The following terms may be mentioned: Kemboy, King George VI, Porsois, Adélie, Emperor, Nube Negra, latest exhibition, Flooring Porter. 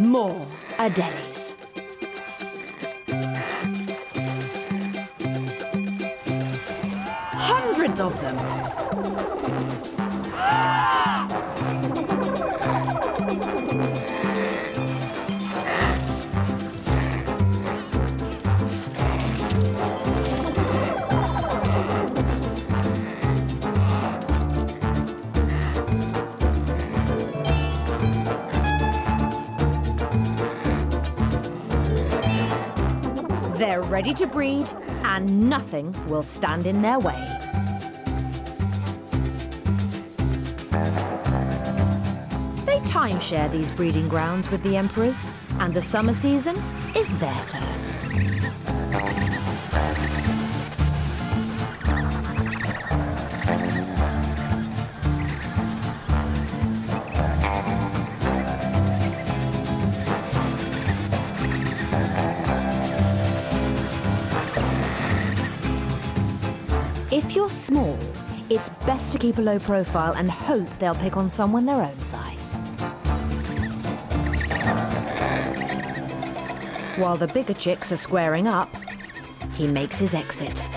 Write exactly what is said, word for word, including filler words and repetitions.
more Adélies. Hundreds of them. They're ready to breed, and nothing will stand in their way. They timeshare these breeding grounds with the emperors, and the summer season is their turn. If you're small, it's best to keep a low profile and hope they'll pick on someone their own size. While the bigger chicks are squaring up, he makes his exit.